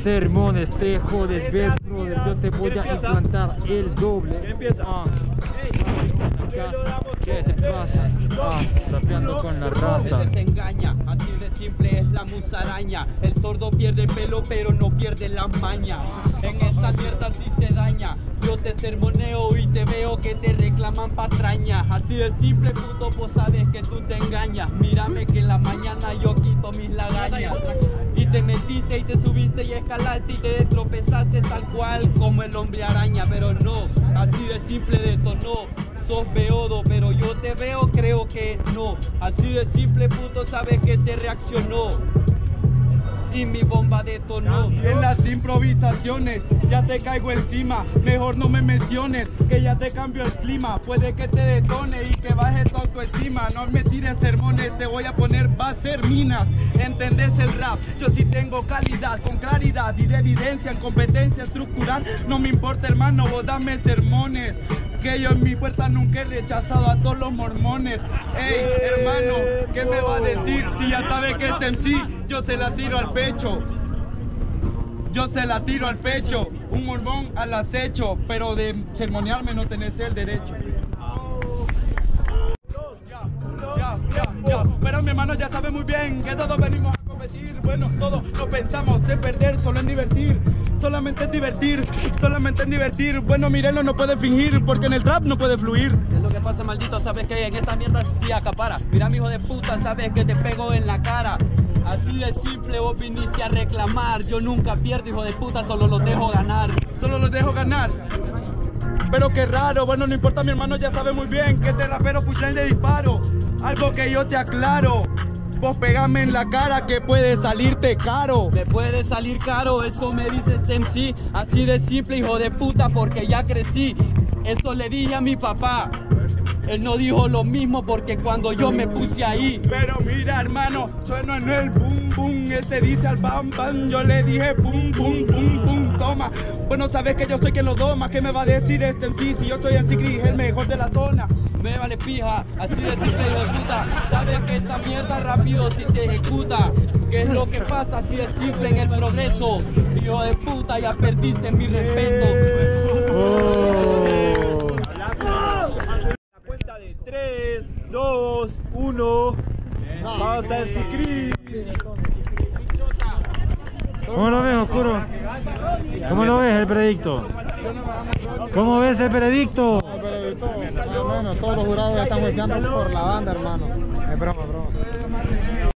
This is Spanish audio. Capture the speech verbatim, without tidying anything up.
sermones, te jodes, ves, brother, yo te voy a implantar el doble. Ah, ¿qué te pasa? Ah, rapeando con la raza. Se desengaña, así de simple es la musaraña. El sordo pierde pelo pero no pierde la maña. En esta mierda sí se daña. Yo te sermoneo y te veo que te reclaman patraña. Así de simple, puto, vos sabes que tú te engañas. Mírame que en la mañana yo quito mis lagañas. Y te metiste y te subiste y escalaste y te tropezaste tal cual como el hombre araña. Pero no, así de simple detonó. Sos beodo, pero yo te veo, creo que no. Así de simple, puto, sabes que te reaccionó y mi bomba detonó. En las improvisaciones ya te caigo encima, mejor no me menciones que ya te cambio el clima. Puede que te detone y que baje tu autoestima. No me tires sermones, te voy a poner baser minas. ¿Entendés el rap? Yo sí tengo calidad, con claridad y de evidencia, en competencia estructural. No me importa, hermano, vos dame sermones, que yo en mi puerta nunca he rechazado a todos los mormones. Ey, hermano, ¿qué me va a decir si ya sabe que este M C yo se la tiro al pecho? Yo se la tiro al pecho, un mormón al acecho, pero de sermonearme no tenés el derecho. Ya, ya, ya, ya. Pero mi hermano ya sabe muy bien que todos venimos a competir. Bueno, todos no pensamos en perder, solo en divertir. Solamente es divertir, solamente es divertir. Bueno, Mirelo no puede fingir, porque en el trap no puede fluir. Es lo que pasa, maldito, sabes que en esta mierda sí acapara. Mira, mi hijo de puta, sabes que te pego en la cara. Así de simple, vos viniste a reclamar. Yo nunca pierdo, hijo de puta, solo los dejo ganar. Solo los dejo ganar. Pero qué raro, bueno, no importa, mi hermano ya sabe muy bien que este rapero puchan de disparo. Algo que yo te aclaro: vos pegame en la cara que puede salirte caro. Me puede salir caro, eso me dice este M C. Así de simple, hijo de puta, porque ya crecí. Eso le dije a mi papá. Él no dijo lo mismo porque cuando yo me puse ahí. Pero mira, hermano, sueno en el boom boom. Este dice al bam bam, yo le dije boom boom boom boom. Toma, bueno, sabes que yo soy quien lo doma. ¿Qué me va a decir este M C si yo soy M C Kriss, el mejor de la zona? Me vale pija, así de simple y de puta. Sabes que esta mierda rápido si te ejecuta. ¿Qué es lo que pasa? Así de simple en el progreso. Hijo de puta, ya perdiste mi respeto. tres, dos, uno. Vamos a M C Kriss. ¿Cómo lo ves, Oscuro? ¿Cómo lo ves el predicto? ¿Cómo ves el predicto? El predicto, hermano, todos los jurados ya están juiciando por la banda, hermano. Es broma, broma.